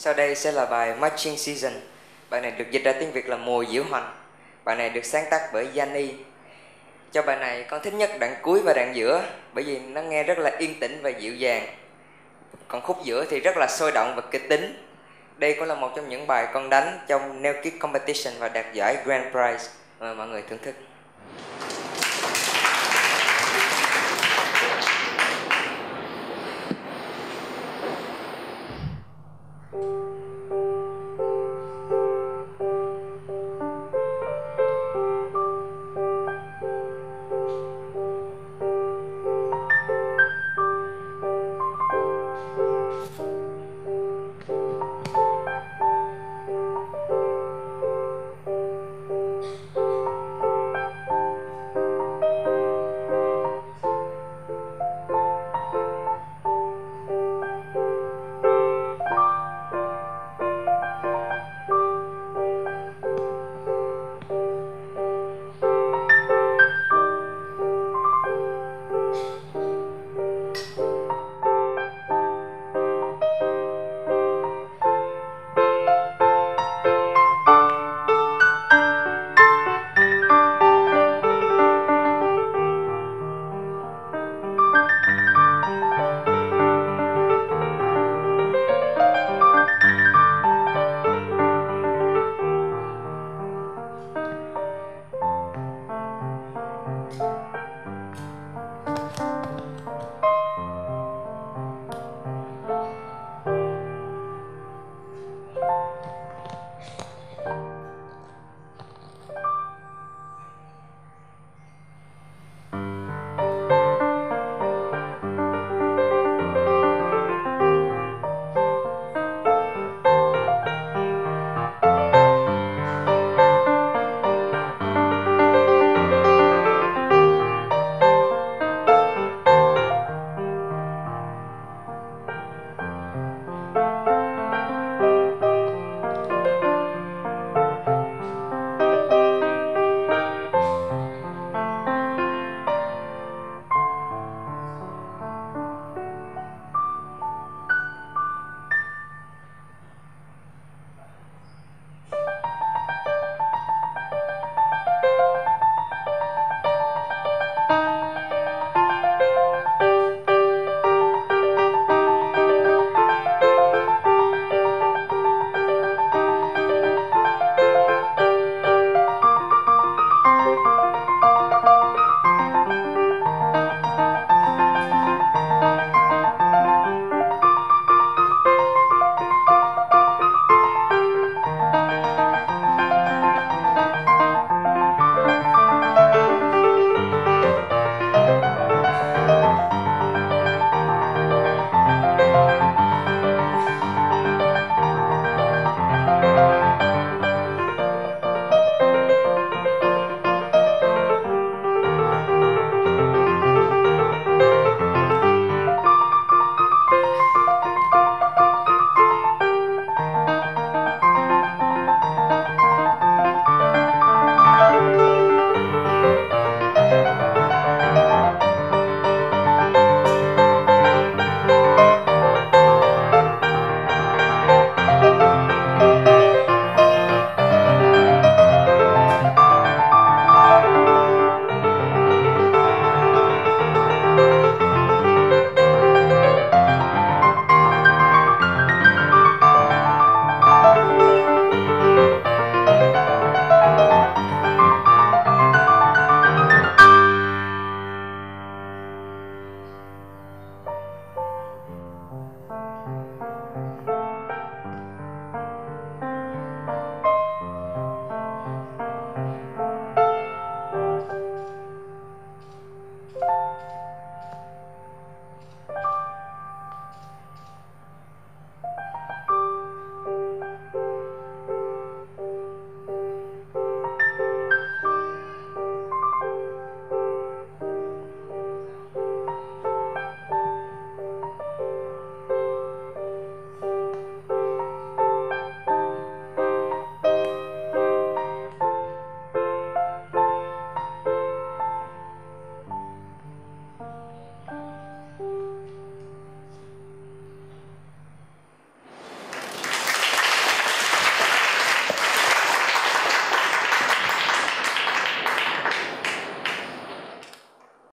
Sau đây sẽ là bài Marching Season. Bài này được dịch ra tiếng Việt là Mùa Diễu Hành. Bài này được sáng tác bởi Yanni. Cho bài này con thích nhất đoạn cuối và đoạn giữa, bởi vì nó nghe rất là yên tĩnh và dịu dàng. Còn khúc giữa thì rất là sôi động và kịch tính. Đây cũng là một trong những bài con đánh trong Neo Kid Competition và đạt giải Grand Prize mà mọi người thưởng thức.